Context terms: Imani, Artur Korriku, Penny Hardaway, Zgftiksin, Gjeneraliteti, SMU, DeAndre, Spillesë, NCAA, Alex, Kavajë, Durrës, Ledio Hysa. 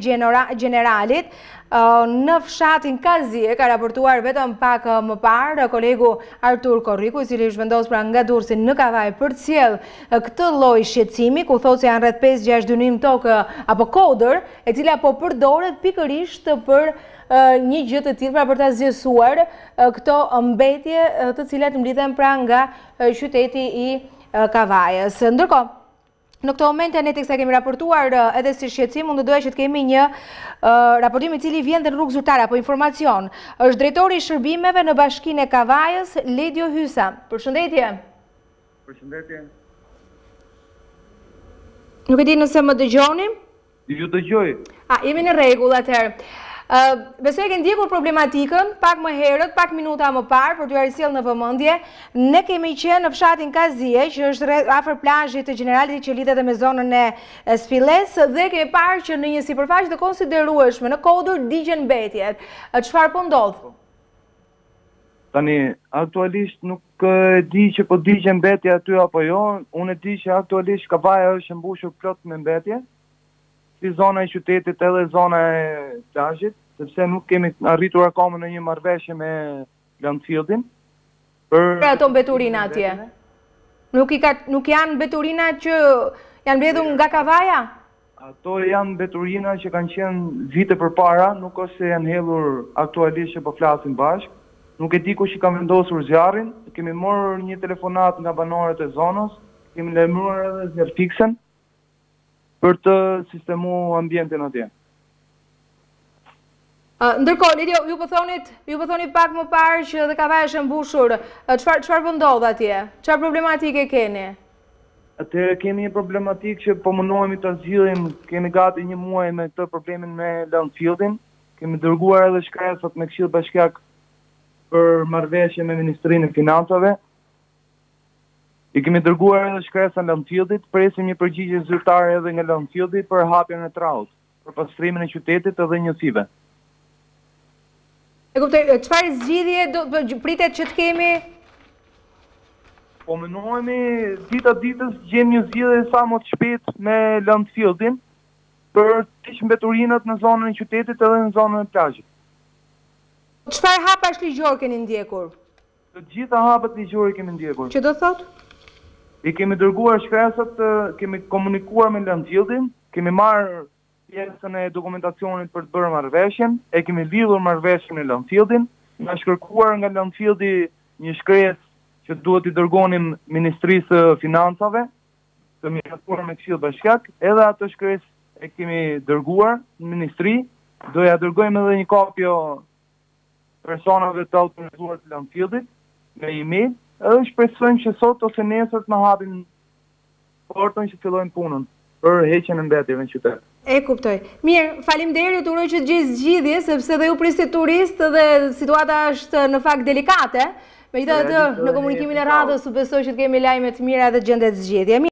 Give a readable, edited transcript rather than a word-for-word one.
Gjeneralit në fshatin Kavajë ka raportuar vetëm pak më parë kolegu Artur Korriku, i cili është vendosur pra nga Durrësi në Kavajë për të sjellë këtë lloj shqetësimi, ku thotë se janë rreth 5-6 dënim tokë apo kodër, e cila po përdoret pikërisht për një gjë të tillë, pra për ta zgjesuar këto mbetje të cilat mblidhen pra nga qyteti I Kavajës. Ndërkohë Në këto momente ne teksa kemi raportuar edhe si shqetësim, unë doja që të kemi një raportim I cili vjen në rrugë zyrtare apo informacion. Është drejtori I shërbimeve në Bashkinë e Kavajës, Ledio Hysa. Përshëndetje. Përshëndetje. Nuk e di nëse më dëgjoni? Ju dëgjoj. Jemi në rregull atëherë. Besoj e keni ndjekur problematikën pak më herët, pak minuta më parë për t'ju arsjellë në vëmendje. Ne kemi qenë në fshatin Kavajë, që është afër plazhit të Gjeneralitetit që lidhet me zonën e Spillës dhe kemi parë që në një sipërfaqe të konsiderueshme në kodër digjen mbetjet. Çfarë po ndodh? Tani aktualisht nuk e di që po digjen mbetje aty apo jo. Unë e di që aktualisht Kavaja është mbushur plot me mbetje. Si zona e qytetit edhe zona e plazhit, sepse nuk kemi arritur akoma në një marrëveshje me landfillin. Për ato mbeturina atje. Nuk janë mbeturina që janë mbledhur nga Kavaja? Ato janë mbeturina që kanë qenë vite përpara, nuk është se janë hedhur aktualisht që po flasim bashkë. Nuk e di kush I ka vendosur zjarrin, kemi marrë një telefonat nga banorët e zonës, kemi lajmëruar edhe Zgftiksin. Për të sistemu ambientin atje. Ndërkohë, Lidio, ju pëthonit pak më parë që dhe Kavaja është mbushur. Çfarë ndodh atje? Çfarë problematike keni? Atëherë kemi një problematikë që po mundohemi ta zgjidhim. Kemi gati një muaj me këtë problemin me landfillin. Kemi dërguar edhe shkresat me Këshillin Bashkiak për marrëveshje me Ministrinë e Financave. I kemi dërguar edhe shkresa në landfillit, presim një përgjigje zyrtare edhe nga landfillit për hapjen e traut, për pastrimin e qytetit edhe njësive. E kuptoj, çfarë zgjidhje do pritet që të kemi? Po mënohemi dita ditës gjejmë një zgjidhje sa më të shpejtë me landfillin për të hiqur mbeturinat në zonën e qytetit edhe në zonën e plazhit. Çfarë hapash ligjor keni ndjekur? Të gjitha hapat ligjore kemi ndjekur. Ç'do thotë? I kemi dërguar shkresat, kemi komunikuar me landfillin, kemi marrë pjesën e dokumentacionit për të bërë marrëveshjen, e kemi lidhur marrëveshjen me landfillin, na shkërkuar nga landfilli një shkresë që duhet I dërgonim Ministrisë Financave, të miratuar me Këshillin Bashkiak, edhe atë shkresë e kemi dërguar në Ministri, do ja dërgojmë edhe një kopje personave të autorizuar të landfillit me email. Edhe shpresojmë që sot ose nesër të na hapin portën që fillojmë punën për heqjen e mbetjeve në qytet. E kuptoj. Mirë, faleminderit, uroj që të gjej zgjidhje sepse dhe ju prisni turistë dhe situata është në fakt delikate. Megjithatë, në komunikimin e radhës u besoj që të kemi lajme të mira dhe të gjendet zgjidhje.